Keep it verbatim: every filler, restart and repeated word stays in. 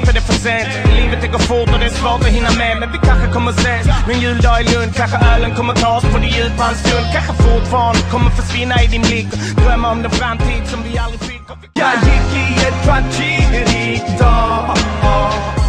skapade det för sent. Livet det går fort och det är svårt att hinna med, men vi kanske kommer ses. Min juldag i Lund, kanske ölen kommer tas på det djupa en stund. Kanske fortfarande kommer försvinna i din blick och drömma om den framtid som vi aldrig fick. Jag gick i ett tragedikt dag.